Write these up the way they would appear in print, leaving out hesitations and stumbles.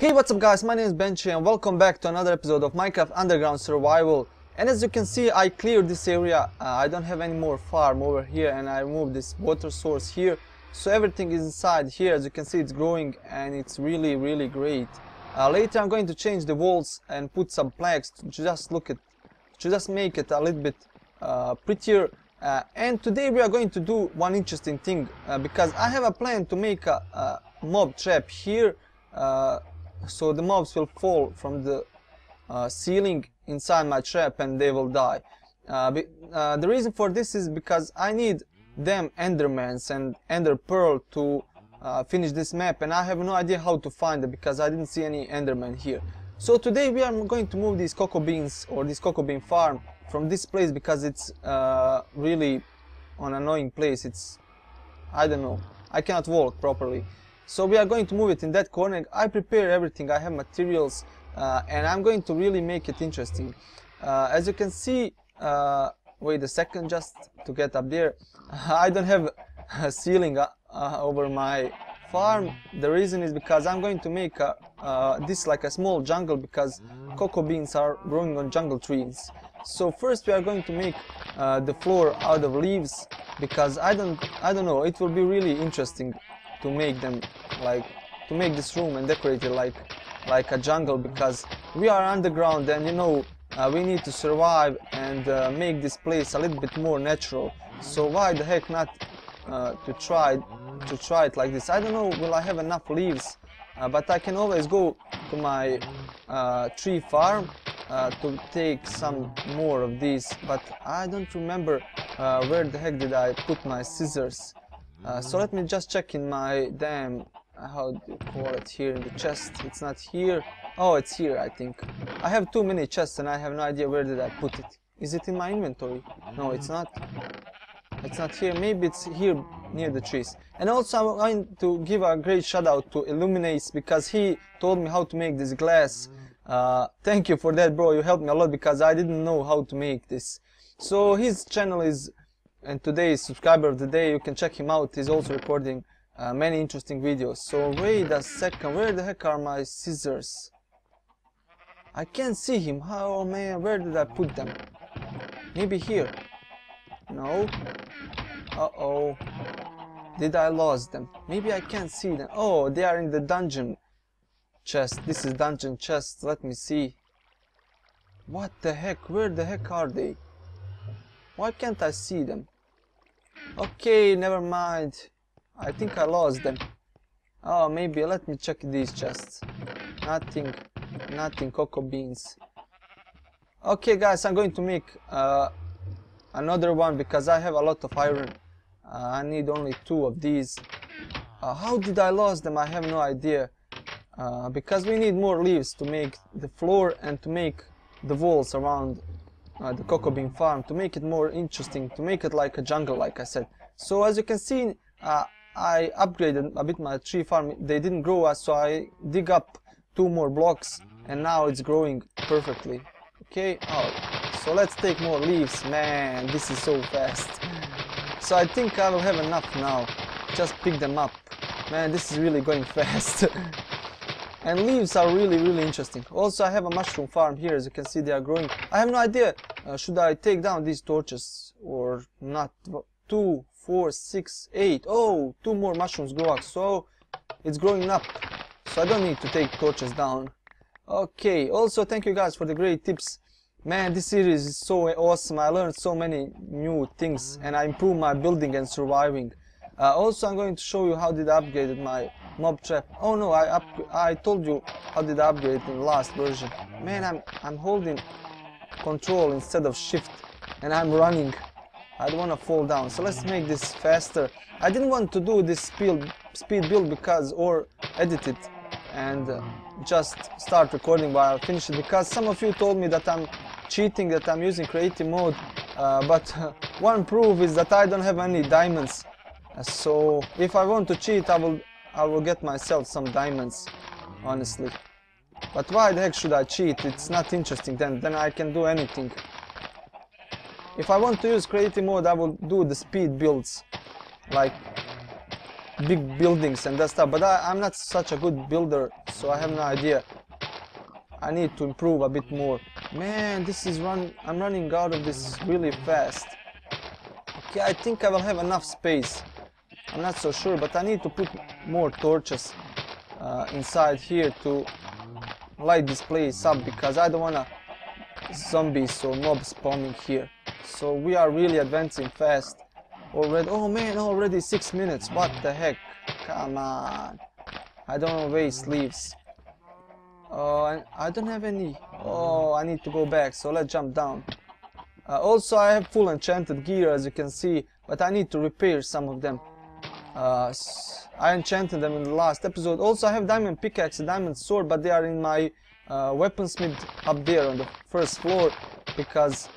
Hey, what's up guys, my name is Benji and welcome back to another episode of Minecraft Underground Survival. And as you can see, I cleared this area. I don't have any more farm over here, and I removed this water source here. So everything is inside here. As you can see, it's growing and it's really great. Later I'm going to change the walls and put some planks to just make it a little bit prettier. And today we are going to do one interesting thing, because I have a plan to make a mob trap here. So the mobs will fall from the ceiling inside my trap and they will die. The reason for this is because I need them Endermans and Ender Pearl to finish this map, and I have no idea how to find them because I didn't see any Enderman here. So today we are going to move these cocoa beans, or this cocoa bean farm, from this place because it's really an annoying place. It's, I don't know, I cannot walk properly. So we are going to move it in that corner. I prepare everything, I have materials, and I'm going to really make it interesting. As you can see, wait a second just to get up there. I don't have a ceiling over my farm. The reason is because I'm going to make this like a small jungle, because cocoa beans are growing on jungle trees. So first we are going to make the floor out of leaves, because I don't know, it will be really interesting to make them, like to make this room and decorate it like a jungle, because we are underground and, you know, we need to survive and make this place a little bit more natural. So why the heck not to try it like this? I don't know, will I have enough leaves, but I can always go to my tree farm to take some more of these. But I don't remember where the heck did I put my scissors. So let me just check in my damn, how do you call it, here in the chest. It's not here. Oh, it's here, I think. I have too many chests and I have no idea where did I put it. Is it in my inventory? No, it's not. It's not here. Maybe it's here near the trees. And also I'm going to give a great shout out to Illuminace, because he told me how to make this glass. Thank you for that, bro. You helped me a lot because I didn't know how to make this. So his channel is, and today's subscriber of the day, you can check him out. He's also recording many interesting videos. So wait a second, where the heck are my scissors? I can't see him. Oh man, where did I put them? Maybe here. No. Uh-oh. Did I lose them? Maybe I can't see them. Oh, they are in the dungeon chest. This is dungeon chest. Let me see. What the heck? Where the heck are they? Why can't I see them? Okay, never mind. I think I lost them. Oh, maybe let me check these chests. Nothing, nothing, cocoa beans. Okay guys, I'm going to make another one because I have a lot of iron. I need only 2 of these. How did I lose them? I have no idea. Because we need more leaves to make the floor and to make the walls around the cocoa bean farm, to make it more interesting, to make it like a jungle, like I said. So as you can see, I upgraded a bit my tree farm. They didn't grow, so I dig up 2 more blocks and now it's growing perfectly. Okay, oh, so let's take more leaves. Man, this is so fast. So I think I will have enough now. Just pick them up. Man, this is really going fast. And leaves are really interesting. Also, I have a mushroom farm here. As you can see, they are growing. I have no idea. Should I take down these torches or not? 2, 4, 6, 8. Oh, 2 more mushrooms grow up. So it's growing up. So I don't need to take torches down. Okay. Also, thank you guys for the great tips. Man, this series is so awesome. I learned so many new things and I improved my building and surviving. Also, I'm going to show you how did I upgrade my mob trap. Oh no, I told you how did I upgrade in last version. Man, I'm holding control instead of shift and I'm running. I don't want to fall down. So let's make this faster. I didn't want to do this speed build because, or edit it and just start recording while I finish it, because some of you told me that I'm cheating, that I'm using creative mode, but one proof is that I don't have any diamonds. So if I want to cheat, I will get myself some diamonds, honestly. But why the heck should I cheat? It's not interesting then. Then I can do anything. If I want to use creative mode, I will do the speed builds. Like big buildings and that stuff, but I'm not such a good builder, so I have no idea. I need to improve a bit more. Man, this is I'm running out of this really fast. Okay, I think I will have enough space. I'm not so sure, but I need to put more torches inside here to light this place up, because I don't wanna zombies or mobs spawning here. So we are really advancing fast already. Oh man, already 6 minutes. What the heck? Come on. I don't waste leaves. Oh, I don't have any. Oh, I need to go back, so let's jump down. Also, I have full enchanted gear, as you can see, but I need to repair some of them. I enchanted them in the last episode. Also, I have diamond pickaxe and diamond sword, but they are in my weaponsmith up there on the first floor, because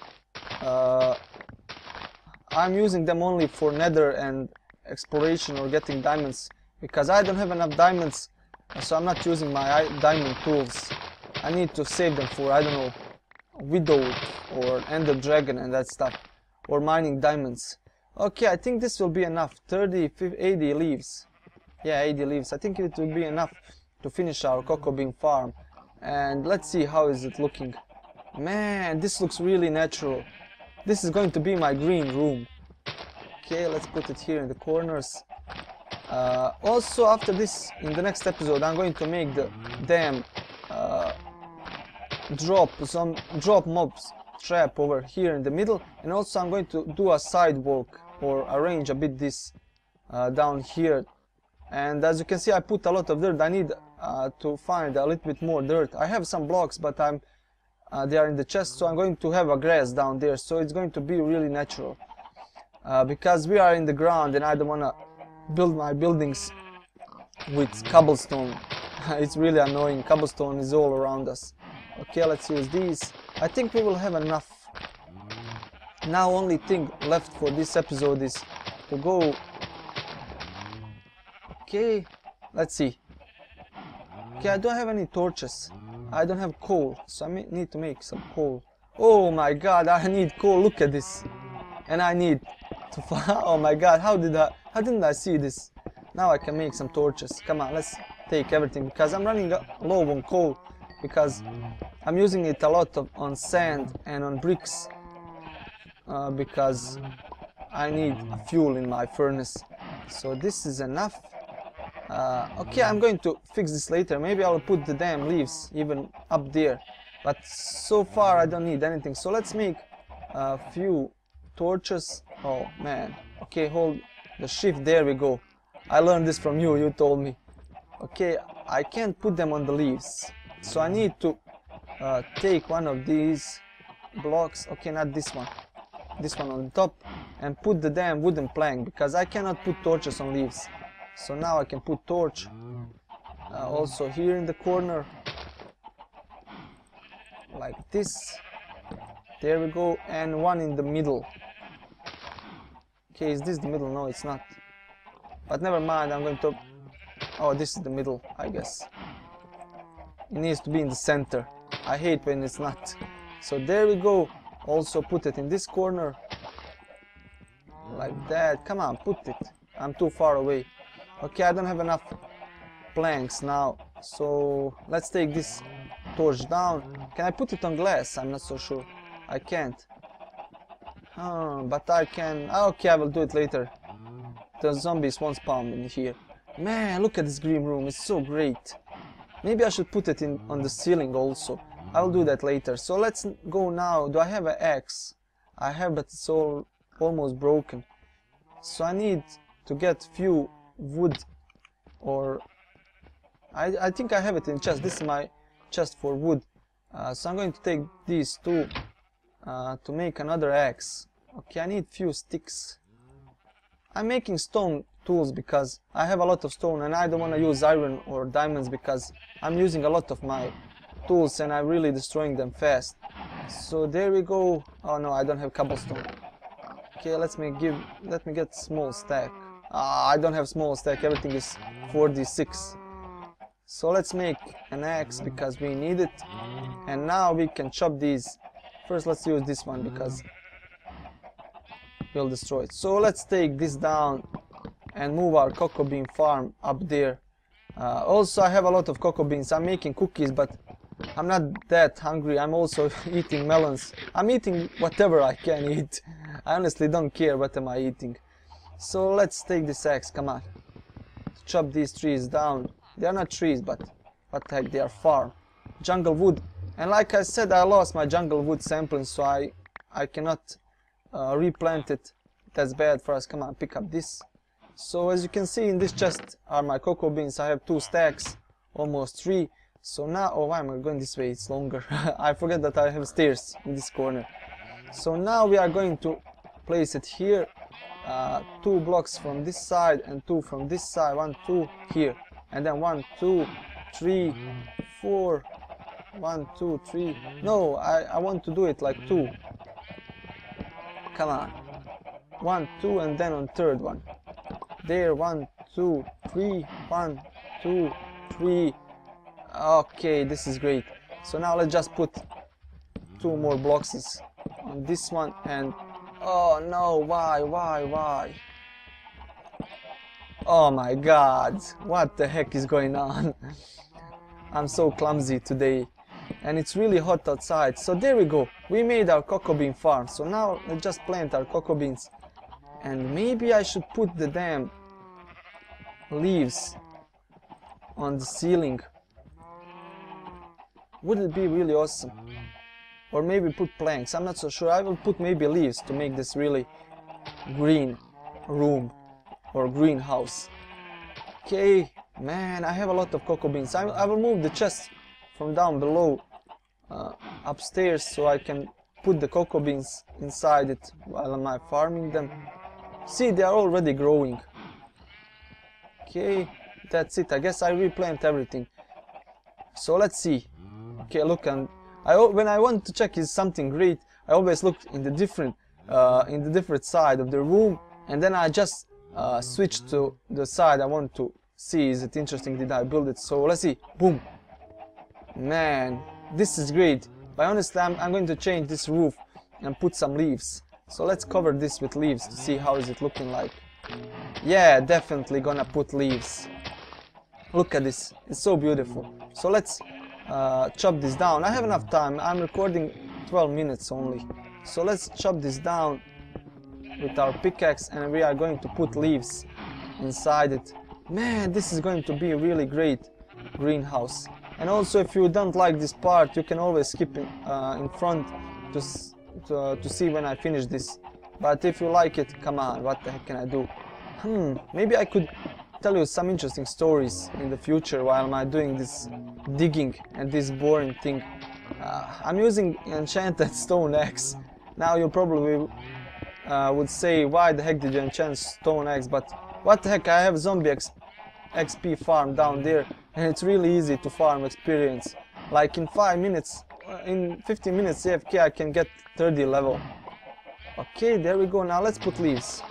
I'm using them only for nether and exploration or getting diamonds, because I don't have enough diamonds, so I'm not using my diamond tools. I need to save them for, I don't know, Widow or Ender Dragon and that stuff, or mining diamonds. Okay, I think this will be enough. 30, 50, 80 leaves. Yeah, 80 leaves. I think it will be enough to finish our cocoa bean farm. And let's see how is it looking. Man, this looks really natural. This is going to be my green room. Okay, let's put it here in the corners. Also, after this, in the next episode, I'm going to make the damn drop mobs trap over here in the middle, and also I'm going to do a sidewalk or arrange a bit this down here. And as you can see, I put a lot of dirt. I need to find a little bit more dirt. I have some blocks, but I'm they are in the chest, so I'm going to have a grass down there, so it's going to be really natural, because we are in the ground and I don't want to build my buildings with cobblestone. It's really annoying. Cobblestone is all around us. Okay, let's use these. I think we will have enough. Now only thing left for this episode is to go. Okay, let's see. Okay, I don't have any torches. I don't have coal, so I need to make some coal. Oh my god, I need coal. Look at this. And I need to oh my god, how didn't I see this? Now I can make some torches. Come on, let's take everything, because I'm running low on coal, because I'm using it a lot on sand and on bricks, because I need fuel in my furnace. So this is enough. Okay, I'm going to fix this later. Maybe I'll put the damn leaves even up there, but so far I don't need anything. So let's make a few torches. Oh man, okay, hold the shift. There we go. I learned this from you, you told me. Okay, I can't put them on the leaves, so I need to take one of these blocks. Okay, not this one, this one on top, and put the damn wooden plank, because I cannot put torches on leaves. So now I can put torch also here in the corner, like this. There we go, and one in the middle. Okay, is this the middle? No, it's not, but never mind. I'm going to, oh, this is the middle, I guess. It needs to be in the center. I hate when it's not. So there we go. Also put it in this corner, like that. Come on, put it. I'm too far away. Okay, I don't have enough planks now, so let's take this torch down. Can I put it on glass? I'm not so sure. I can't. But I can. Okay, I will do it later. The zombies won't spawn in here. Man, look at this green room. It's so great. Maybe I should put it in on the ceiling also. I'll do that later. So let's go now. Do I have an axe? I have, but it's all almost broken. So I need to get few wood, or I think I have it in chest. This is my chest for wood. So I'm going to take these two to make another axe. Okay, I need few sticks. I'm making stone tools because I have a lot of stone, and I don't want to use iron or diamonds because I'm using a lot of my tools and I'm really destroying them fast. So there we go. Oh no, I don't have cobblestone. Okay, let me get small stack. I don't have small stack. Everything is 46. So let's make an axe because we need it. And now we can chop these. First, let's use this one because we'll destroy it. So let's take this down. and move our cocoa bean farm up there. Also, I have a lot of cocoa beans. I'm making cookies, but I'm not that hungry. I'm also eating melons. I'm eating whatever I can eat. I honestly don't care what am I eating. So let's take this axe, come on. Chop these trees down. They are not trees, but what the heck, they are farm. Jungle wood. And like I said, I lost my jungle wood sampling, so I cannot replant it. That's bad for us. Come on, pick up this. So as you can see, in this chest are my cocoa beans. I have 2 stacks, almost 3. So now, oh, why am I going this way? It's longer. I forget that I have stairs in this corner. So now we are going to place it here. 2 blocks from this side and 2 from this side. 1, 2 here. And then 1, 2, 3, 4. 1, 2, 3. No, I want to do it like 2. Come on. 1, 2, and then on 3rd one. There, 1, 2, 3. 1, 2, 3. Okay, this is great. So now let's just put 2 more blocks on this one and... Oh no, why? Oh my god, what the heck is going on? I'm so clumsy today. And it's really hot outside. So there we go, we made our cocoa bean farm. So now let's just plant our cocoa beans. And maybe I should put the damn leaves on the ceiling. Would it be really awesome? Or maybe put planks, I'm not so sure. I will put maybe leaves to make this really green room or greenhouse. Okay, man, I have a lot of cocoa beans. I will move the chest from down below upstairs so I can put the cocoa beans inside it while I'm farming them. See, they are already growing. Okay, that's it. I guess I replant everything. So let's see. Okay, look, and when I want to check is something great, I always look in the different side of the room, and then I just switch to the side I want to see. Is it interesting? Did I build it? So let's see. Boom. Man, this is great. But honestly, I'm going to change this roof and put some leaves. So let's cover this with leaves to see how is it looking like. Yeah, definitely gonna put leaves. Look at this. It's so beautiful. So let's chop this down. I have enough time. I'm recording 12 minutes only. So let's chop this down with our pickaxe, and we are going to put leaves inside it. Man, this is going to be a really great greenhouse. And also, if you don't like this part, you can always skip in front to see when I finish this. But if you like it, come on, what the heck can I do? Maybe I could tell you some interesting stories in the future while I'm doing this digging and this boring thing. I'm using enchanted stone axe. Now you probably would say, why the heck did you enchant stone axe? But what the heck, I have zombie XP farm down there, and it's really easy to farm experience. Like in 15 minutes AFK I can get 30 level. Okay, there we go. Now let's put leaves.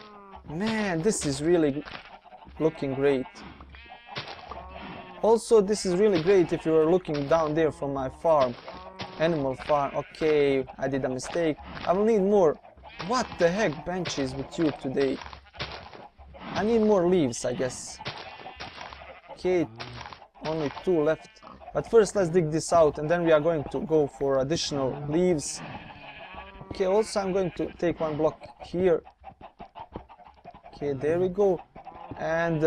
Man, this is really looking great. Also, this is really great if you are looking down there from my farm, animal farm. Okay, I did a mistake. I will need more. What the heck, benches with you today? I need more leaves, I guess. Okay, only 2 left. But first, let's dig this out, and then we are going to go for additional leaves. Okay, also I'm going to take 1 block here. Okay, there we go. And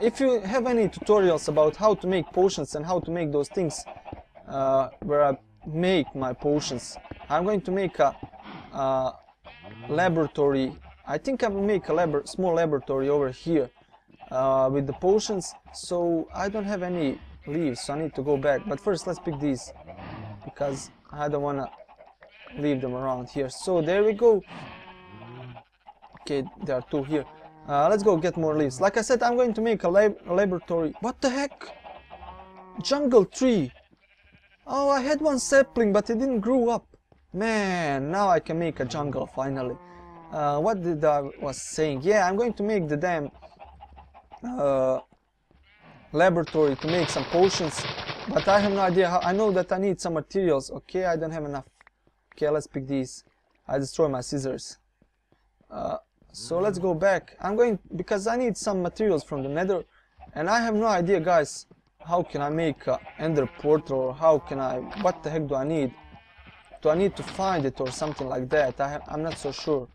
if you have any tutorials about how to make potions and how to make those things where I make my potions, I'm going to make a laboratory. I think I will make a small laboratory over here with the potions. So I don't have any leaves, so I need to go back. But first, let's pick these because I don't want to leave them around here. So there we go. Okay, there are 2 here. Let's go get more leaves. Like I said, I'm going to make a laboratory. What the heck? Jungle tree. Oh, I had 1 sapling, but it didn't grow up. Man, now I can make a jungle finally. What did I was saying? Yeah, I'm going to make the damn laboratory to make some potions, but I have no idea how. I know that I need some materials. Okay, I don't have enough. Okay, let's pick these. I destroy my scissors. So let's go back. I'm going because I need some materials from the nether, and I have no idea, guys, how can I make an ender portal, or how can I, what the heck do I need? Do I need to find it or something like that? I'm not so sure.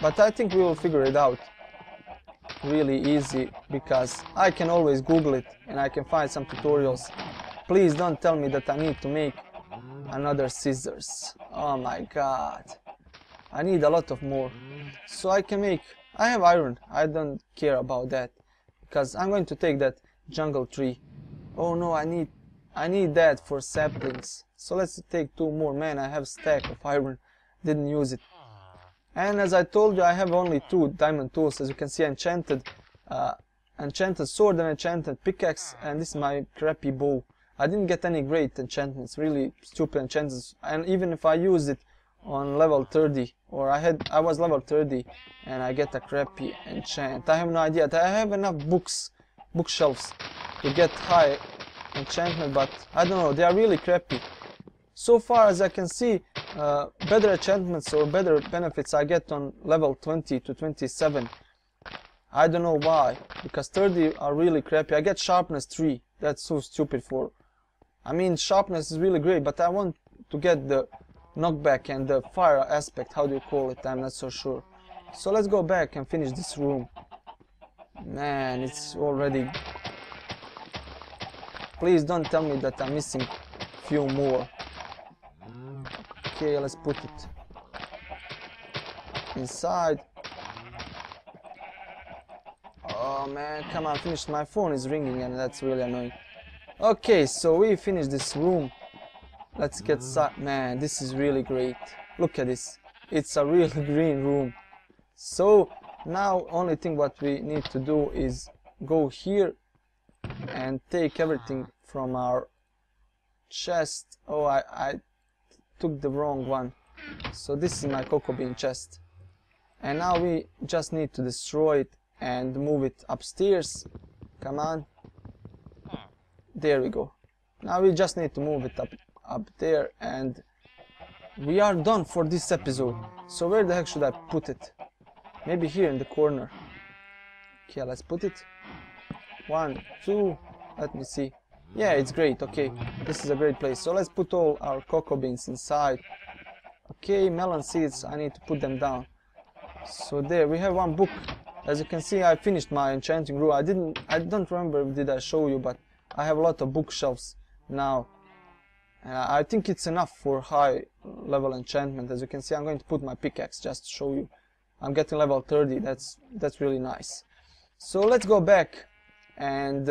But I think we will figure it out really easy, because I can always Google it and I can find some tutorials. Please don't tell me that I need to make another scissors. Oh my god. I need a lot of more. So I can make... I have iron. I don't care about that, because I'm going to take that jungle tree. Oh no, I need that for saplings. So let's take two more. Man, I have a stack of iron. Didn't use it. And as I told you, I have only two diamond tools. As you can see, enchanted sword and enchanted pickaxe. And this is my crappy bow. I didn't get any great enchantments, really stupid enchantments. And even if I use it on level 30, or I was level 30 and I get a crappy enchant, I have no idea. I have enough bookshelves to get high enchantment, but I don't know, they are really crappy. So far as I can see, better enchantments or better benefits I get on level 20 to 27. I don't know why, because 30 are really crappy. I get sharpness 3, that's so stupid for... I mean, sharpness is really great, but I want to get the knockback and the fire aspect, how do you call it, I'm not so sure. So let's go back and finish this room. Man, it's already... Please don't tell me that I'm missing a few more. Okay, let's put it inside. Oh man, come on, finish. My phone is ringing and that's really annoying. Okay, so we finished this room. Let's get started. Man, this is really great. Look at this. It's a real green room. So now only thing what we need to do is go here and take everything from our chest. Oh, I took the wrong one. So this is my cocoa bean chest. And now we just need to destroy it and move it upstairs. Come on. There we go. Now we just need to move it up there, and we are done for this episode. So where the heck should I put it? Maybe here in the corner. Okay, let's put it. 1, 2, let me see. Yeah, it's great. Okay, this is a great place. So let's put all our cocoa beans inside. Okay, melon seeds, I need to put them down. So there we have one book. As you can see, I finished my enchanting room. I don't remember if did I show you, but I have a lot of bookshelves now. I think it's enough for high level enchantment. As you can see, I'm going to put my pickaxe just to show you. I'm getting level 30, that's really nice. So let's go back, and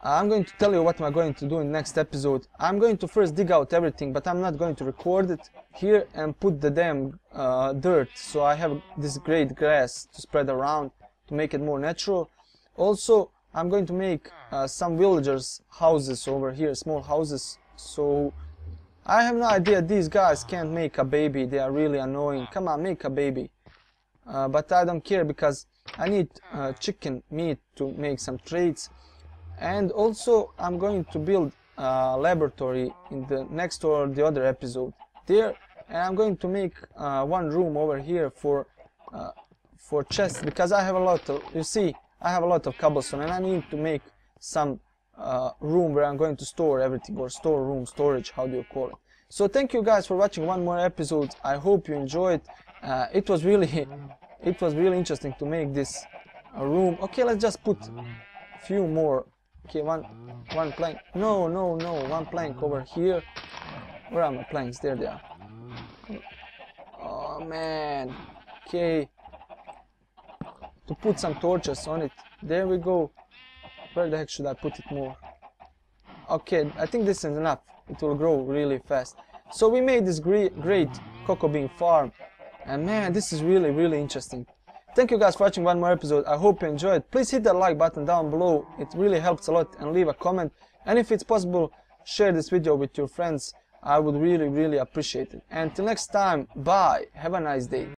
I'm going to tell you what I'm going to do in next episode. I'm going to first dig out everything, but I'm not going to record it here and put the damn dirt. So I have this great grass to spread around to make it more natural. Also, I'm going to make some villagers' houses over here, small houses. So I have no idea, these guys can't make a baby, they are really annoying. Come on, make a baby. But I don't care, because I need chicken meat to make some trades. And also I'm going to build a laboratory in the next or the other episode there, and I'm going to make one room over here for chests, because I have a lot of, you see, I have a lot of cobblestone, and I need to make some room where I'm going to store everything, or storeroom, storage, how do you call it. So thank you guys for watching one more episode. I hope you enjoyed. It was really interesting to make this room. Okay, let's just put a few more. Okay, one plank. No, one plank over here. Where are my planks? There they are. Oh man. Okay. To put some torches on it. There we go. Where the heck should I put it more? Okay, I think this is enough. It will grow really fast. So we made this great cocoa bean farm, and man, this is really interesting. Thank you guys for watching one more episode. I hope you enjoyed. Please hit that like button down below, it really helps a lot, and leave a comment, and if it's possible, share this video with your friends. I would really appreciate it. And till next time, bye, have a nice day.